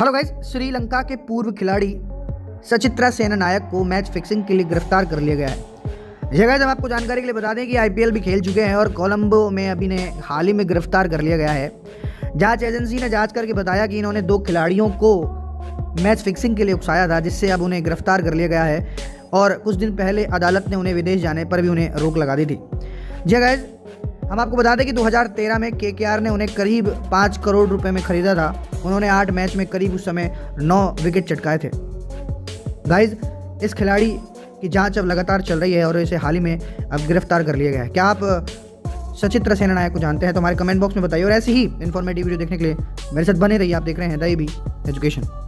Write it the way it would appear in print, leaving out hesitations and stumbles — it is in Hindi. हेलो गाइस, श्रीलंका के पूर्व खिलाड़ी सचित्र सेनानायके को मैच फिक्सिंग के लिए गिरफ्तार कर लिया गया है। ये गाइस, हम आपको जानकारी के लिए बता दें कि IPL भी खेल चुके हैं और कोलंबो में अभी ने हाल ही में गिरफ्तार कर लिया गया है। जांच एजेंसी ने जांच करके बताया कि इन्होंने 2 खिलाड़ियों को मैच फिक्सिंग के लिए उकसाया था, जिससे अब उन्हें गिरफ्तार कर लिया गया है। और कुछ दिन पहले अदालत ने उन्हें विदेश जाने पर भी उन्हें रोक लगा दी थी। जी गाइस, हम आपको बता दें कि 2013 में केकेआर ने उन्हें करीब 5 करोड़ रुपए में खरीदा था। उन्होंने 8 मैच में करीब उस समय 9 विकेट चटकाए थे। गाइज, इस खिलाड़ी की जांच अब लगातार चल रही है और इसे हाल ही में अब गिरफ्तार कर लिया गया है। क्या आप सचित्र सेनानायके को जानते हैं? तो हमारे कमेंट बॉक्स में बताइए और ऐसी ही इन्फॉर्मेटिव वीडियो देखने के लिए मेरे साथ बने रहिए। आप देख रहे हैं द एबी एजुकेशन।